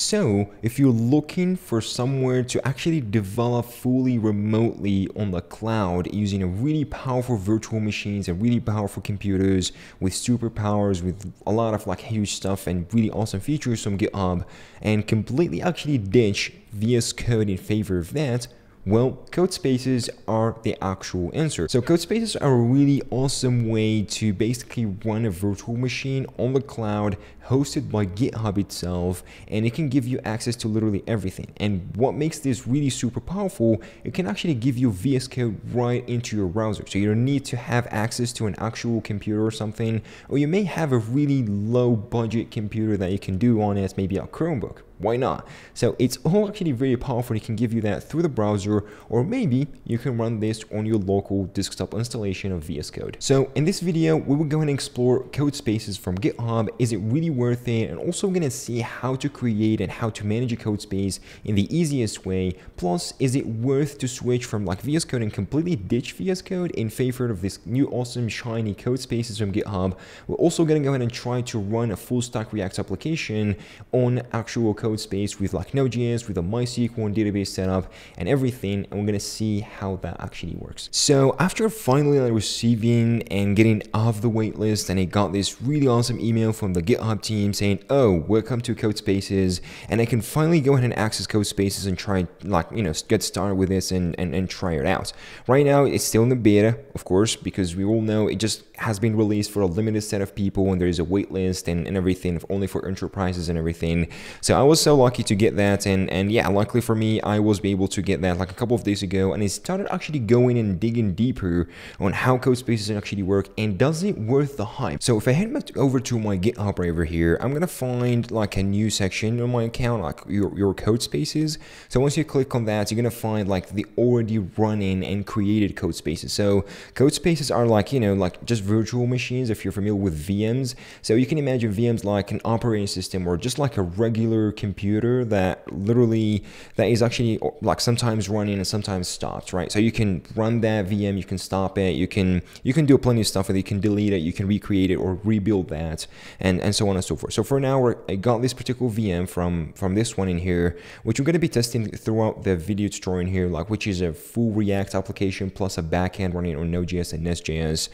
So if you're looking for somewhere to actually develop fully remotely on the cloud using a really powerful virtual machines and really powerful computers with superpowers, with a lot of like huge stuff and really awesome features from GitHub, and completely actually ditch VS Code in favor of that, well, Codespaces are the actual answer. So Codespaces are a really awesome way to basically run a virtual machine on the cloud hosted by GitHub itself, and it can give you access to literally everything. And what makes this really super powerful, it can actually give you VS Code right into your browser. So you don't need to have access to an actual computer or something, or you may have a really low budget computer that you can do on it, maybe a Chromebook. Why not? So it's all actually very powerful. It can give you that through the browser, or maybe you can run this on your local desktop installation of VS Code. So in this video, we will go and explore Codespaces from GitHub. Is it really worth it? And also I'm going to see how to create and how to manage a Codespace in the easiest way. Plus, is it worth to switch from like VS Code and completely ditch VS Code in favor of this new awesome shiny Codespaces from GitHub? We're also going to go ahead and try to run a full stack React application on actual Codespace with like Node.js, with a MySQL and database setup and everything, and we're gonna see how that actually works. So after finally receiving and getting off the wait list, and I got this really awesome email from the GitHub team saying, oh, welcome to Codespaces, and I can finally go ahead and access Codespaces and try, like, you know, get started with this and try it out. Right now it's still in the beta, of course, because we all know it just has been released for a limited set of people, and there is a wait list and everything, only for enterprises and everything. So I was so lucky to get that, and yeah, luckily for me, I was able to get that like a couple of days ago, and I started actually going and digging deeper on how Codespaces actually work and does it worth the hype. So if I head back over to my GitHub right over here, I'm gonna find like a new section on my account, like your Codespaces. So once you click on that, you're gonna find like the already running and created Codespaces. So Codespaces are like, you know, like just virtual machines, if you're familiar with VMs. So you can imagine VMs like an operating system or just like a regular computer that literally that is actually like sometimes running and sometimes stops, right? So you can run that VM, you can stop it, you can do plenty of stuff with it, you can delete it, you can recreate it or rebuild that, and so on and so forth. So for now, I got this particular VM from this one in here, which we're going to be testing throughout the video tutorial in here, like which is a full React application plus a backend running on Node.js and Nest.js.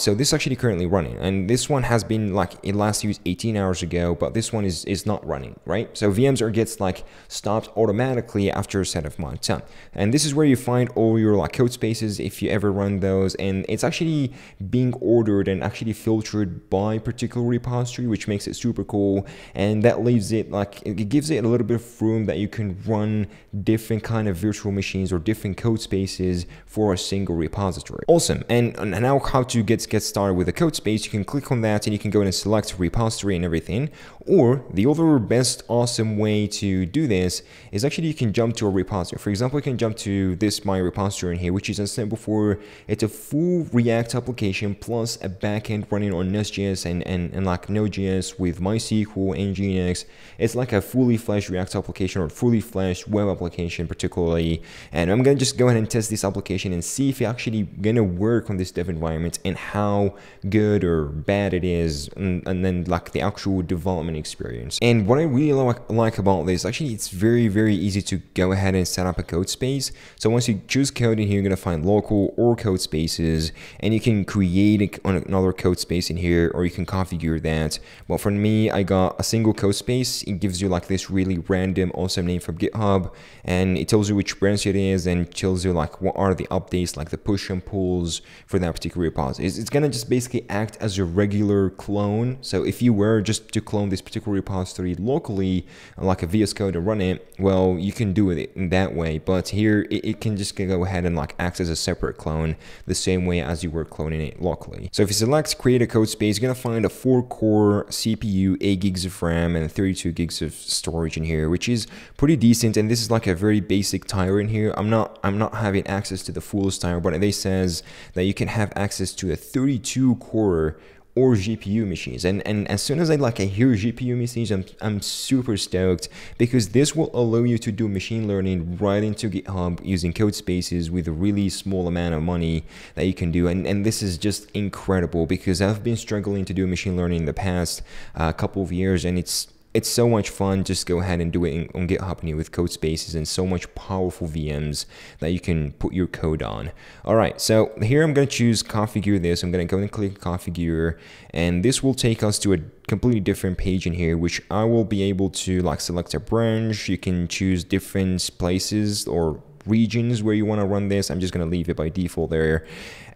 So this is actually currently running, and this one has been like it last used 18 hours ago, but this one is not running, right? So VMs are gets like stopped automatically after a set of amount of time. And this is where you find all your like Codespaces if you ever run those, and it's actually being ordered and actually filtered by particular repository, which makes it super cool. And that leaves it like it gives it a little bit of room that you can run different kind of virtual machines or different Codespaces for a single repository. Awesome. And now how to get started with a Codespace, you can click on that and you can go and select repository and everything. Or the other best awesome way to do this is actually you can jump to a repository. For example, you can jump to this my repository in here, which is as I said before, it's a full React application plus a backend running on Nest.js and like Node.js with MySQL and NGINX. It's like a fully fledged React application or fully fledged web application particularly. And I'm gonna just go ahead and test this application and see if it's actually gonna work on this dev environment and how good or bad it is, and then like the actual development experience. And what I really like about this, actually it's very easy to go ahead and set up a Codespace. So once you choose code in here, you're gonna find local or Codespaces, and you can create another Codespace in here, or you can configure that. But for me, I got a single Codespace. It gives you like this really random awesome name from GitHub, and it tells you which branch it is and tells you like what are the updates, like the push and pulls for that particular repository. It's gonna just basically act as a regular clone. So if you were just to clone this particular repository locally, like a VS Code, and run it, well, you can do it in that way. But here it can just go ahead and like act as a separate clone the same way as you were cloning it locally. So if you select create a Codespace, you're gonna find a 4-core CPU, 8 gigs of RAM, and 32 gigs of storage in here, which is pretty decent. And this is like a very basic tier in here. I'm not having access to the fullest tier, but they says that you can have access to a 32-core or GPU machines, and as soon as I hear GPU machines, I'm super stoked, because this will allow you to do machine learning right into GitHub using Codespaces with a really small amount of money that you can do, and this is just incredible, because I've been struggling to do machine learning in the past couple of years, and it's It's so much fun. Just go ahead and do it on GitHub here with Codespaces, and so much powerful VMs that you can put your code on. All right, so here I'm going to choose configure this. I'm going to go and click configure, and this will take us to a completely different page in here, which I will be able to like select a branch. You can choose different places or regions where you want to run this. I'm just going to leave it by default there.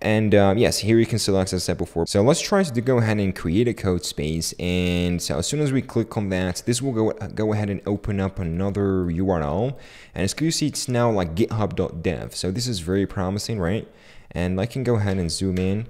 And yes, here you can select, as I said before. So let's try to go ahead and create a code space. And so as soon as we click on that, this will go ahead and open up another URL. And as you see, it's now like github.dev. So this is very promising, right? And I can go ahead and zoom in.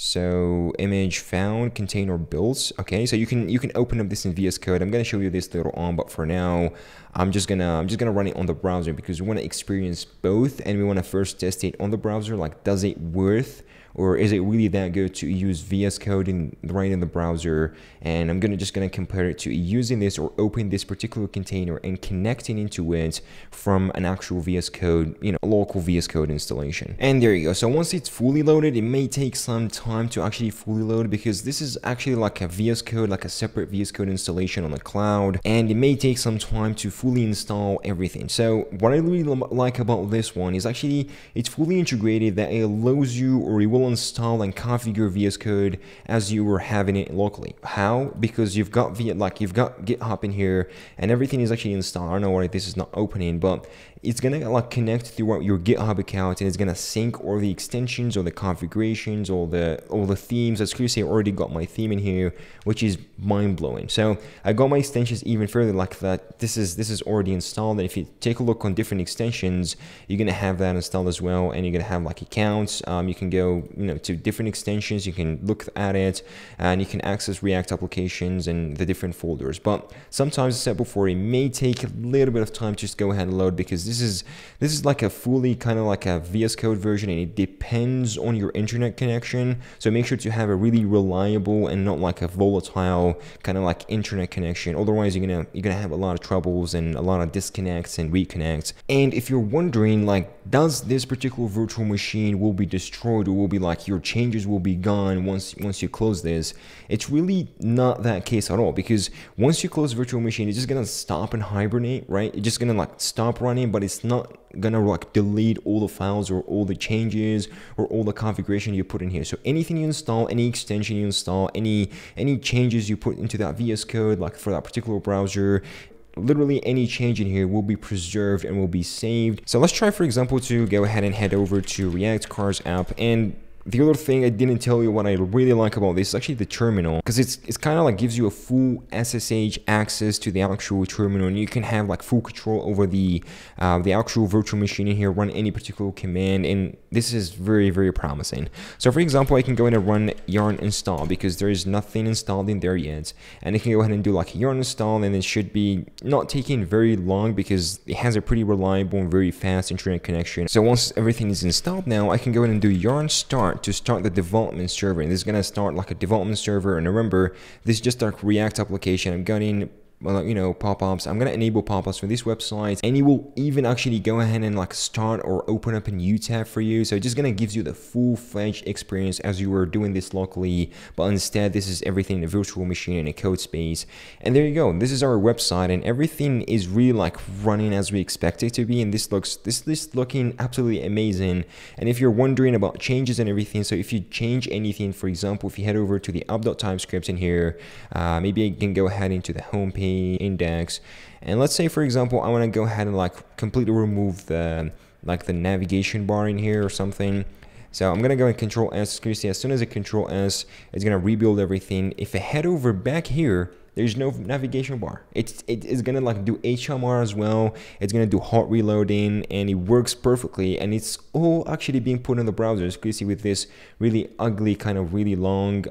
So image found, container built. Okay, so you can open up this in VS Code. I'm gonna show you this later on, but for now, I'm just gonna run it on the browser because we wanna experience both, and we wanna first test it on the browser. Like, does it worth, or is it really that good to use VS Code right in the browser? And I'm just gonna compare it to using this or open this particular container and connecting into it from an actual VS Code, you know, local VS Code installation. And there you go. So once it's fully loaded, it may take some time to actually fully load because this is actually like a VS Code, like a separate VS Code installation on the cloud, and it may take some time to fully install everything. So what I really like about this one is actually it's fully integrated, that it allows you, or it will install and configure VS Code as you were having it locally. How? Because you've got GitHub in here, and everything is actually installed. I don't know why this is not opening, but it's gonna like connect throughout your GitHub account, and it's gonna sync all the extensions or the configurations or all the themes. As you see, I already got my theme in here, which is mind blowing. So I got my extensions even further like that. This is already installed, and if you take a look on different extensions, you're gonna have that installed as well, and you're gonna have like accounts. You can go, you know, to different extensions, you can look at it, and you can access React applications and the different folders. But sometimes, as I said before, it may take a little bit of time to just go ahead and load, because this is like a fully kind of like a VS Code version, and it depends on your internet connection. So make sure to have a really reliable and not like a volatile kind of like internet connection. Otherwise, you're gonna have a lot of troubles and a lot of disconnects and reconnects. And if you're wondering, like, does this particular virtual machine will be destroyed, or will be like your changes will be gone once you close this? It's really not that case at all, because once you close virtual machine, it's just gonna stop and hibernate, right? It's just gonna like stop running, but it's not gonna like delete all the files or all the changes or all the configuration you put in here. So anything you install, any extension you install, any changes you put into that VS Code, like for that particular browser, literally any change in here will be preserved and will be saved. So let's try, for example, to go ahead and head over to React Cars app. And the other thing I didn't tell you what I really like about this is actually the terminal, because it's kind of like gives you a full SSH access to the actual terminal, and you can have like full control over the actual virtual machine in here, run any particular command, and this is very, very promising. So for example, I can go in and run yarn install because there is nothing installed in there yet, and I can go ahead and do like yarn install, and it should be not taking very long because it has a pretty reliable and very fast internet connection. So once everything is installed, now I can go in and do yarn start to start the development server, and this is going to start like a development server. And remember, this is just our React application. I'm getting, well, you know, pop-ups. I'm going to enable pop-ups for this website, and it will even actually go ahead and like start or open up a new tab for you. So it's just going to give you the full-fledged experience as you were doing this locally, but instead this is everything in a virtual machine and a code space. And there you go. This is our website, and everything is really like running as we expect it to be, and this is looking absolutely amazing. And if you're wondering about changes and everything, so if you change anything, for example, if you head over to the app.typescript in here, maybe I can go ahead into the home page index, and let's say, for example, I want to go ahead and like completely remove the navigation bar in here or something. So I'm gonna go and Control S. You see, as soon as I Control S, it's gonna rebuild everything. If I head over back here, there's no navigation bar. It is gonna like do HMR as well. It's gonna do hot reloading, and it works perfectly. And it's all actually being put in the browser. As you see, with this really ugly kind of really long,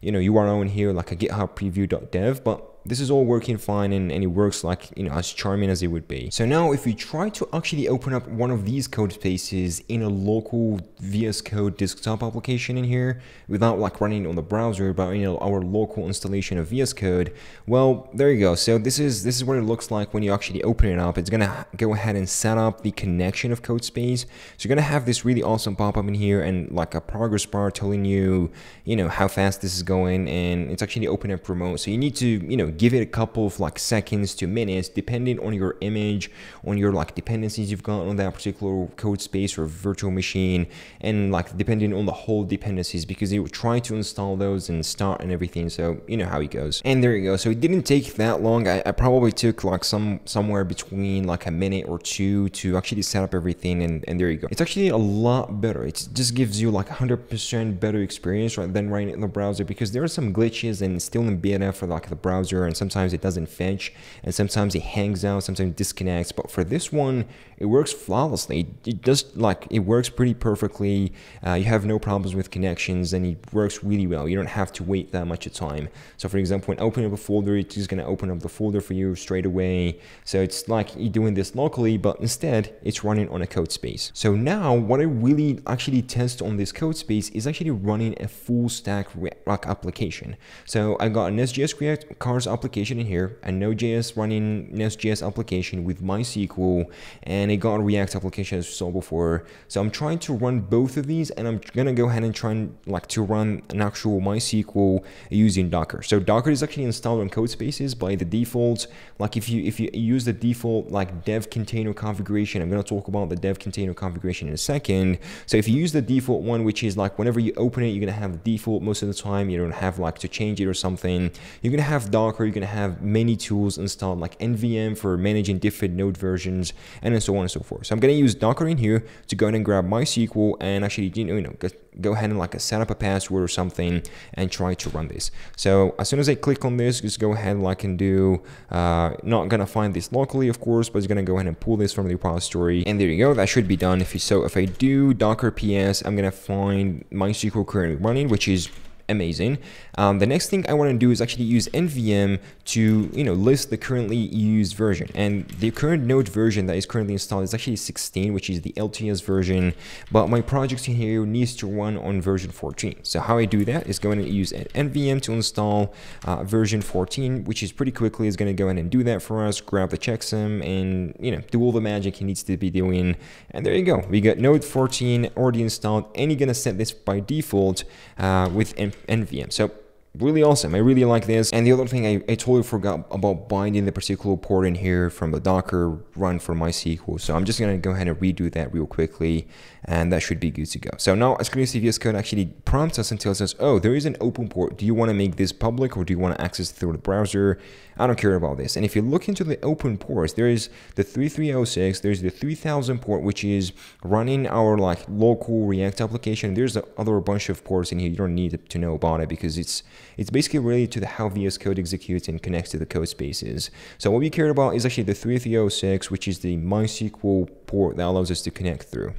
you know, URL in here, like a GitHub preview.dev, but This is all working fine and it works like, you know, as charming as it would be. So now if we try to actually open up one of these code spaces in a local VS Code desktop application in here, without like running on the browser, but you know, our local installation of VS Code, well, there you go. So this is what it looks like when you actually open it up. It's gonna go ahead and set up the connection of Codespace. So you're gonna have this really awesome pop-up in here and like a progress bar telling you, you know, how fast this is going, and it's actually open up remote. So you need to, you know, give it a couple of like seconds to minutes, depending on your image, on your like dependencies you've got on that particular code space or virtual machine, and like depending on the whole dependencies, because it will try to install those and start and everything. So you know how it goes. And there you go. So it didn't take that long. I probably took like somewhere between like a minute or two to actually set up everything, and there you go. It's actually a lot better. It just gives you like 100% better experience rather than running in the browser, because there are some glitches and still in beta for like the browser, and sometimes it doesn't fetch, and sometimes it hangs out, sometimes it disconnects. But for this one, it works flawlessly. It just like, it works pretty perfectly. You have no problems with connections, and it works really well. You don't have to wait that much of time. So for example, when opening up a folder, it's just gonna open up the folder for you straight away. So it's like you're doing this locally, but instead it's running on a code space. So now what I really actually test on this code space is actually running a full stack React application. So I got a Nest.js React cars application in here, a Node.js running Nest.js application with MySQL, and it got a React application as we saw before. So I'm trying to run both of these, and I'm gonna go ahead and try and like to run an actual MySQL using Docker. So Docker is actually installed on Codespaces by the default. Like if you use the default like dev container configuration, I'm gonna talk about the dev container configuration in a second. So if you use the default one, which is like whenever you open it, you're gonna have the default most of the time. You don't have like to change it or something. You're gonna have Docker, you're gonna have many tools installed like NVM for managing different node versions, and so on and so forth. So I'm gonna use Docker in here to go ahead and grab MySQL and actually, you know, go ahead and like set up a password or something and try to run this. So as soon as I click on this, just go ahead and like and do, not gonna find this locally of course, but it's gonna go ahead and pull this from the repository. And there you go, that should be done. If I do Docker PS, I'm gonna find MySQL currently running, which is amazing. The next thing I want to do is actually use NVM to, you know, list the currently used version. And the current node version that is currently installed is actually 16, which is the LTS version. But my project in here needs to run on version 14. So how I do that is going to use NVM to install version 14, which is pretty quickly is going to go in and do that for us, grab the checksum and, you know, do all the magic it needs to be doing. And there you go. We got node 14 already installed, and you're going to set this by default with NVM. So really awesome. I really like this. And the other thing I totally forgot about binding the particular port in here from the Docker run for MySQL. So I'm just going to go ahead and redo that real quickly, and that should be good to go. So now as you can see, VS Code actually prompts us and tells us, oh, there is an open port. Do you want to make this public or do you want to access through the browser? I don't care about this. And if you look into the open ports, there is the 3306, there's the 3000 port, which is running our like local React application. There's the other bunch of ports in here. You don't need to know about it because it's basically related to the how VS Code executes and connects to the code spaces. So what we care about is actually the 3306, which is the MySQL port that allows us to connect through.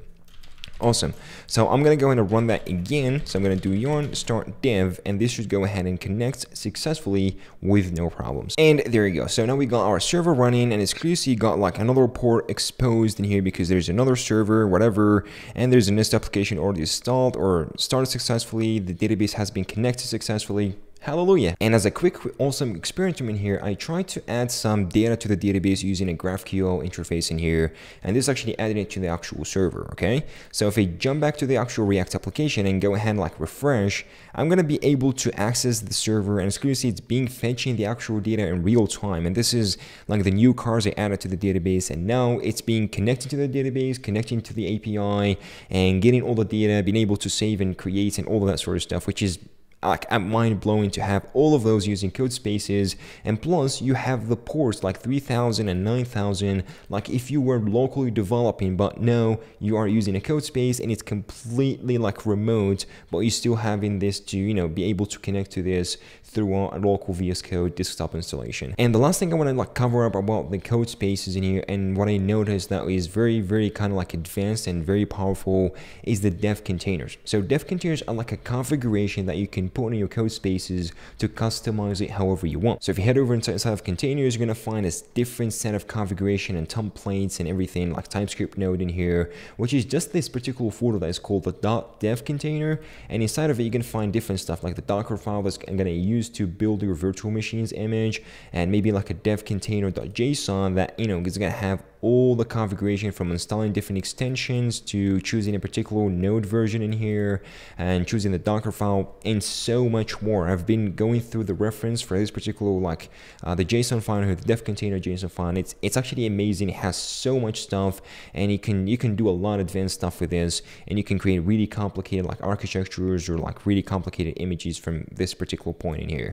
Awesome. So I'm going to go ahead and run that again. So I'm going to do yarn start dev, and this should go ahead and connect successfully with no problems. And there you go. So now we got our server running, and it's clearly got like another port exposed in here because there's another server, whatever, and there's a Nest application already installed or started successfully. The database has been connected successfully. Hallelujah. And as a quick, awesome experiment here, I tried to add some data to the database using a GraphQL interface in here, and this actually added it to the actual server, okay? So if I jump back to the actual React application and go ahead and like refresh, I'm gonna be able to access the server, and as you can see, it's being fetching the actual data in real time, and this is like the new cars I added to the database, and now it's being connected to the database, connecting to the API, and getting all the data, being able to save and create and all of that sort of stuff, which is like, I'm mind blowing to have all of those using code spaces. And plus you have the ports like 3000 and 9000, like if you were locally developing, but no, you are using a code space and it's completely like remote, but you're still having this to, you know, be able to connect to this through a local VS Code desktop installation. And the last thing I want to like cover up about the code spaces in here, and what I noticed that is very kind of like advanced and very powerful, is the dev containers. So dev containers are like a configuration that you can put in your code spaces to customize it however you want. So if you head over inside of containers, you're going to find a different set of configuration and templates and everything, like TypeScript node in here, which is just this particular folder that is called the .dev container. And inside of it, you can find different stuff like the Docker file that's going to use to build your virtual machine's image, and maybe like a devcontainer.json that, you know, is going to have all the configuration from installing different extensions to choosing a particular node version in here and choosing the Docker file and so much more. I've been going through the reference for this particular, like the JSON file here, the dev container JSON file. It's actually amazing. It has so much stuff, and you can do a lot of advanced stuff with this, and you can create really complicated like architectures or like really complicated images from this particular point in here.